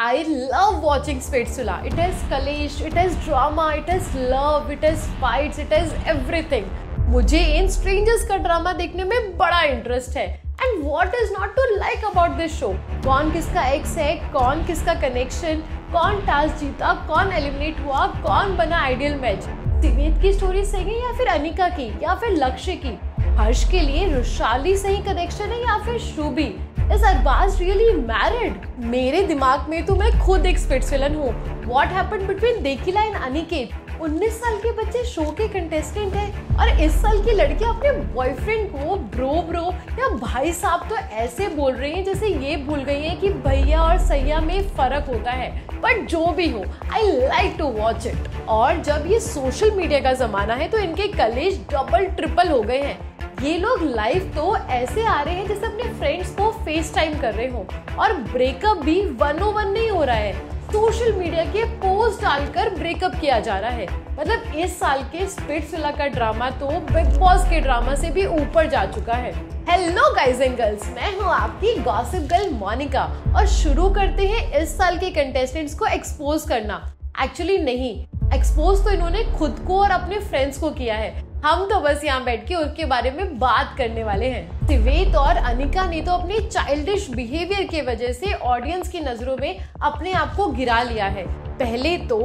I love watching Spitsviila. It has कलेश, it has drama, it has love, it has fights, it has everything. मुझे इन strangers का drama देखने में बड़ा interest है. And what is not to like about this show? कौन किसका x है, कौन किसका कनेक्शन, कौन टास्क जीता, कौन एलिमिनेट हुआ, कौन बना आइडियल मैच. सिवेत की स्टोरी सही है या फिर अनिका की या फिर लक्ष्य की, हर्ष के लिए रुशाली से ही कनेक्शन है या फिर शुबी. Is Arbaz really married? मेरे दिमाग में तो मैं खुद एक स्पिट्सविलन हूँ. What happened between देकीला and Aniket? 19 साल के बच्चे शो के कंटेस्टेंट हैं और इस साल की लड़कियाँ अपने बॉयफ्रेंड को ब्रो या भाई साहब तो ऐसे बोल रही हैं जैसे ये भूल गई हैं कि भैया और सैया में फर्क होता है. बट जो भी हो, I like to watch it. और जब ये सोशल मीडिया का जमाना है तो इनके कलेश डबल ट्रिपल हो गए हैं. ये लोग लाइव तो ऐसे आ रहे हैं जैसे अपने फ्रेंड्स को फेस टाइम कर रहे हो और ब्रेकअप भी 101 नहीं हो रहा है. सोशल मीडिया के पोस्ट डालकर ब्रेकअप किया जा रहा है. मतलब इस साल के स्पिट्सविला का ड्रामा तो बिग बॉस के ड्रामा से भी ऊपर जा चुका है. हेलो गाइस एंड गर्ल्स, मैं हूँ आपकी गॉसिप गर्ल मोनिका और शुरू करते हैं इस साल के कंटेस्टेंट्स को एक्सपोज करना. एक्चुअली नहीं, एक्सपोज तो इन्होंने खुद को और अपने फ्रेंड्स को किया है. हम तो बस यहाँ बैठ के उसके बारे में बात करने वाले हैं. सिवेत और अनिका ने तो अपने चाइल्डिश बिहेवियर के वजह से ऑडियंस की नजरों में अपने आप को गिरा लिया है. पहले तो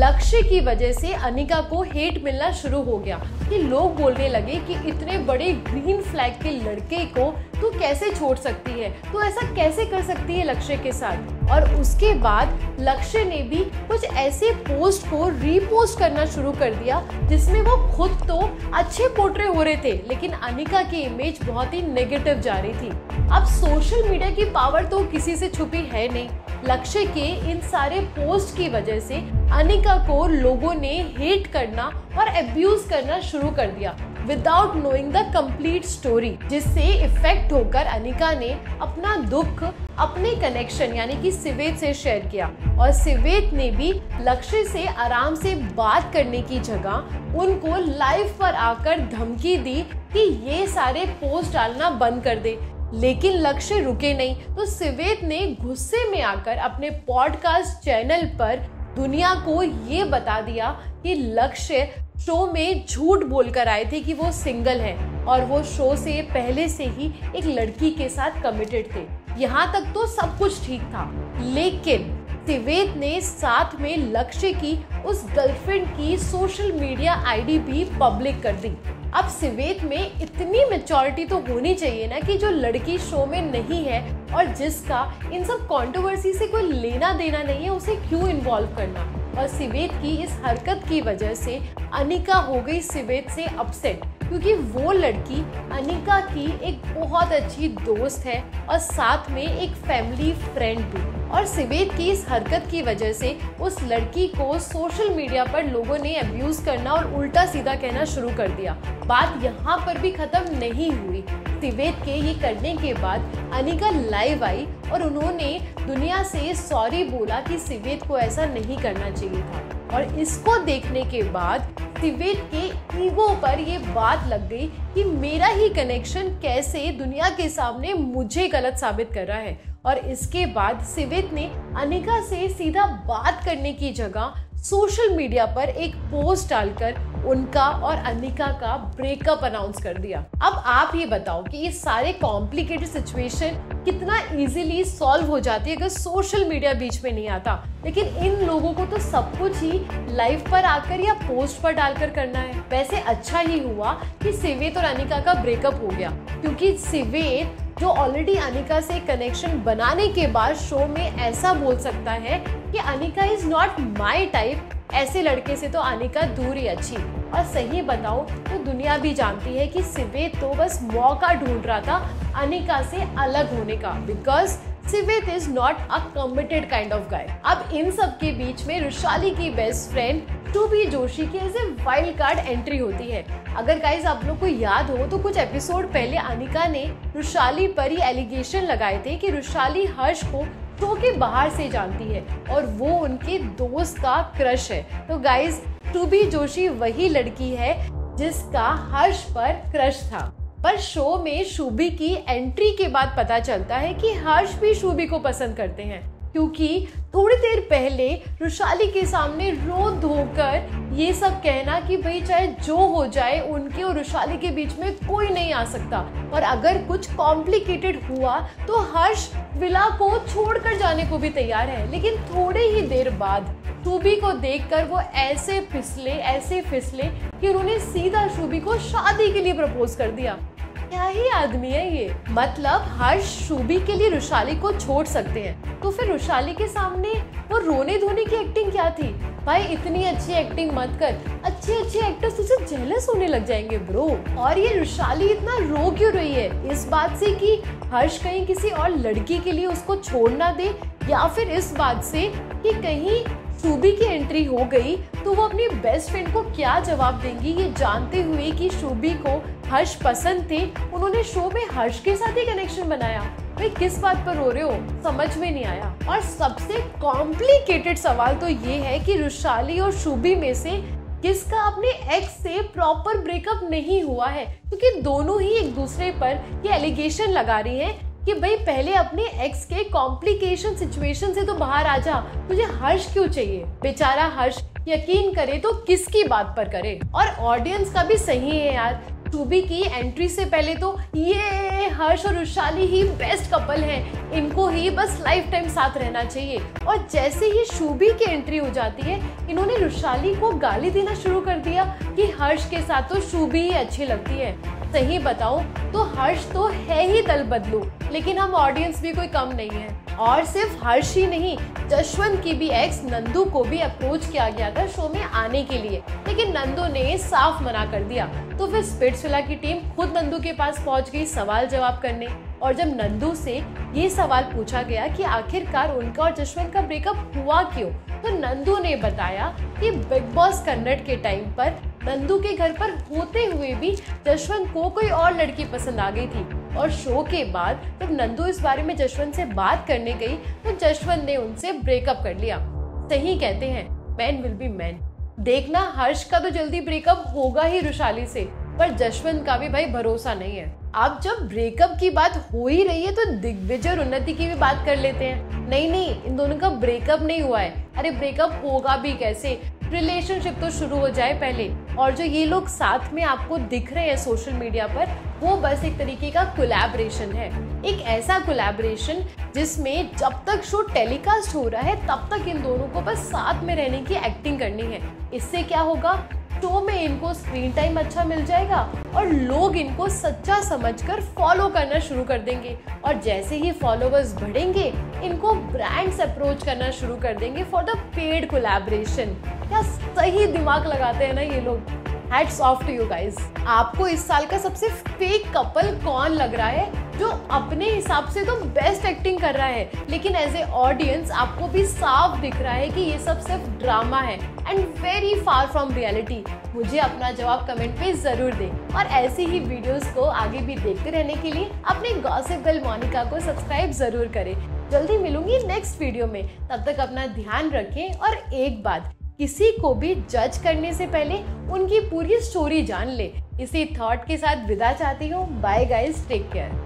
लक्ष्य की वजह से अनिका को हेट मिलना शुरू हो गया कि लोग बोलने लगे कि इतने बड़े ग्रीन फ्लैग के लड़के को तू कैसे छोड़ सकती है, तू ऐसा कैसे कर सकती है लक्ष्य के साथ. और उसके बाद लक्ष्य ने भी कुछ ऐसे पोस्ट को रीपोस्ट करना शुरू कर दिया जिसमें वो खुद तो अच्छे पोर्ट्रे हो रहे थे लेकिन अनिका की इमेज बहुत ही नेगेटिव जा रही थी. अब सोशल मीडिया की पावर तो किसी से छुपी है नहीं. लक्ष्य के इन सारे पोस्ट की वजह से अनिका को लोगों ने हेट करना और अब्यूज करना शुरू कर दिया without knowing the complete story, जिससे इफेक्ट होकर अनिका ने अपना दुख अपने कनेक्शन यानी कि सिवेत से शेयर किया. और सिवेत ने भी लक्ष्य से आराम से बात करने की जगह उनको लाइव पर आकर धमकी दी कि ये सारे पोस्ट डालना बंद कर दे. लेकिन लक्ष्य रुके नहीं तो सिवेत ने गुस्से में आकर अपने पॉडकास्ट चैनल पर दुनिया को ये बता दिया कि लक्ष्य शो में झूठ बोलकर आए थे कि वो सिंगल हैं और वो शो से पहले से ही एक लड़की के साथ कमिटेड थे. यहाँ तक तो सब कुछ ठीक था लेकिन सिवेत ने साथ में लक्ष्य की उस गर्लफ्रेंड की सोशल मीडिया आईडी भी पब्लिक कर दी. अब सिवेत में इतनी मैच्योरिटी तो होनी चाहिए ना कि जो लड़की शो में नहीं है और जिसका इन सब कंट्रोवर्सी से कोई लेना देना नहीं है उसे क्यों इन्वॉल्व करना. और सिवेत की इस हरकत की वजह से अनिका हो गई सिवेत से अपसेट क्योंकि वो लड़की अनिका की एक बहुत अच्छी दोस्त है और साथ में एक फैमिली फ्रेंड भी. और सिवेत की इस हरकत की वजह से उस लड़की को सोशल मीडिया पर लोगों ने अब्यूज करना और उल्टा सीधा कहना शुरू कर दिया. बात यहाँ पर भी खत्म नहीं हुई. सिवेत के ये करने के बाद अनिका लाइव आई और उन्होंने दुनिया से सॉरी बोला कि सिवेत को ऐसा नहीं करना चाहिए था. और इसको देखने के बाद सिवेत के ईगो पर ये बात लग गई कि मेरा ही कनेक्शन कैसे दुनिया के सामने मुझे गलत साबित कर रहा है. और इसके बाद सिवेत ने अनिका से सीधा बात करने की जगह सोशल मीडिया पर एक पोस्ट डालकर उनका और अनिका का ब्रेकअप अनाउंस कर दिया. अब आप ये बताओ कि ये सारे कॉम्प्लिकेटेड सिचुएशन कितना इजीली सॉल्व हो जाती है अगर सोशल मीडिया बीच में नहीं आता. लेकिन इन लोगों को तो सब कुछ ही लाइव पर आकर या पोस्ट पर डालकर करना है. वैसे अच्छा ही हुआ कि सिवेत और अनिका का ब्रेकअप हो गया क्योंकि सिवेत जो ऑलरेडी अनिका से कनेक्शन बनाने के बाद शो में ऐसा बोल सकता है कि Anika is not my type, ऐसे लड़के से तो अनिका दूर ही अच्छी. और सही बताओ तो दुनिया भी जानती है कि सिवेत तो बस मौका ढूंढ रहा था अनिका से अलग होने का because Siwet is not a committed kind of guy. अब इन सब के बीच में रुशाली की बेस्ट फ्रेंड टोबी जोशी की as a wild card entry होती है. अगर गाइज आप लोग को याद हो तो कुछ एपिसोड पहले अनिका ने रुशाली पर ही एलिगेशन लगाए थे कि रुशाली हर्ष को शो के बाहर से जानती है और वो उनके दोस्त का क्रश है. तो गाइज टोबी जोशी वही लड़की है जिसका हर्ष पर क्रश था. पर शो में शुबी की एंट्री के बाद पता चलता है कि हर्ष भी शुबी को पसंद करते हैं क्योंकि थोड़ी देर पहले रुशाली के सामने रो धोकर ये सब कहना कि भाई चाहे जो हो जाए उनके और रुशाली के बीच में कोई नहीं आ सकता, और अगर कुछ कॉम्प्लिकेटेड हुआ तो हर्ष विला को छोड़कर जाने को भी तैयार है। लेकिन थोड़ी ही देर बाद शुबी को देखकर वो ऐसे फिसले कि उन्होंने सीधा शुबी को शादी के लिए प्रपोज कर दिया। क्या ही आदमी है ये। मतलब हर्ष शुबी के लिए रुशाली को छोड़ सकते हैं, तो फिर रुशाली के सामने वो रोने धोने की एक्टिंग क्या थी। भाई इतनी अच्छी एक्टिंग मत कर, अच्छे एक्टर्स तुझे जेलस होने लग जाएंगे ब्रो। और ये रुशाली इतना रो क्यों रही है इस बात से कि हर्ष कहीं किसी और लड़की के लिए उसको छोड़ ना दे, या फिर इस बात से कि कहीं शुबी की एंट्री हो गई तो वो अपनी बेस्ट फ्रेंड को क्या जवाब देंगी। ये जानते हुए कि शुबी को हर्ष पसंद थे, उन्होंने शो में हर्ष के साथ ही कनेक्शन बनाया। भाई किस बात पर रो रहे हो, समझ में नहीं आया। और सबसे कॉम्प्लिकेटेड सवाल तो ये है कि रुशाली और शुबी में से किसका अपने एक्स से प्रॉपर ब्रेकअप नहीं हुआ है, क्योंकि दोनों ही एक दूसरे पर ये एलिगेशन लगा रही है कि भाई पहले अपने एक्स के कॉम्प्लिकेशन सिचुएशन से तो बाहर आ जा, तुझे हर्ष क्यों चाहिए। बेचारा हर्ष यकीन करे तो किसकी बात पर करे। और ऑडियंस का भी सही है यार, शुबी की एंट्री से पहले तो ये हर्ष और रुशाली ही बेस्ट कपल हैं, इनको ही बस लाइफ टाइम साथ रहना चाहिए। और जैसे ही शुबी की एंट्री हो जाती है, इन्होंने रुशाली को गाली देना शुरू कर दिया कि हर्ष के साथ तो शुबी ही अच्छी लगती है। सही बताऊं तो हर्ष तो है ही दल बदलू, लेकिन हम ऑडियंस भी कोई कम नहीं है। और सिर्फ हर्ष ही नहीं, जशवंत की भी एक्स नंदू को भी अप्रोच किया गया था शो में आने के लिए, लेकिन नंदू ने साफ मना कर दिया। तो फिर स्पिट्सविला की टीम खुद नंदू के पास पहुंच गई सवाल जवाब करने। और जब नंदू से ये सवाल पूछा गया कि आखिरकार उनका और जशवंत का ब्रेकअप हुआ क्यों, तो नंदू ने बताया कि बिग बॉस कन्नड़ के टाइम पर नंदू के घर पर होते हुए भी जशवंत को कोई और लड़की पसंद आ गई थी। और शो के बाद जब नंदू इस बारे में जशवंत से बात करने गई तो जशवंत ने उनसे ब्रेकअप कर लिया। सही कहते हैं, मैन विल बी मैन। देखना हर्ष का तो जल्दी ब्रेकअप होगा ही रुशाली से, पर जशवंत का भी भाई भरोसा नहीं है। आप जब ब्रेकअप की बात हो ही रही है तो दिग्विजय और उन्नति की भी बात कर लेते हैं। नहीं, इन दोनों का ब्रेकअप नहीं हुआ है। अरे ब्रेकअप होगा भी कैसे, रिलेशनशिप तो शुरू हो जाए पहले। और जो ये लोग साथ में आपको दिख रहे हैं सोशल मीडिया पर, वो बस एक तरीके का कोलैबोरेशन है, एक ऐसा कोलैबोरेशन जिसमें जब तक शो टेलीकास्ट हो रहा है तब तक इन दोनों को बस साथ में रहने की एक्टिंग करनी है। इससे क्या होगा, शो में इनको स्क्रीन टाइम अच्छा मिल जाएगा और लोग इनको सच्चा समझकर फॉलो करना शुरू कर देंगे। और जैसे ही फॉलोवर्स बढ़ेंगे, इनको ब्रांड्स अप्रोच करना शुरू कर देंगे फॉर द पेड कोलैबोरेशन। क्या सही दिमाग लगाते हैं ना ये लोग। Hats off to you guys. आपको इस साल का सबसे फेक कपल कौन लग रहा है, जो अपने हिसाब से तो बेस्ट एक्टिंग कर रहा है, लेकिन एज ए ऑडियंस आपको भी साफ दिख रहा है कि ये सब सिर्फ ड्रामा है and very far from reality. मुझे अपना जवाब कमेंट में जरूर दें, और ऐसी ही वीडियोस को आगे भी देखते रहने के लिए अपने गॉसिप गर्ल मोनिका को सब्सक्राइब जरूर करें। जल्दी मिलूंगी नेक्स्ट वीडियो में, तब तक अपना ध्यान रखें। और एक बात, किसी को भी जज करने से पहले उनकी पूरी स्टोरी जान ले। इसी थॉट के साथ विदा चाहती हूँ। Bye guys, take care.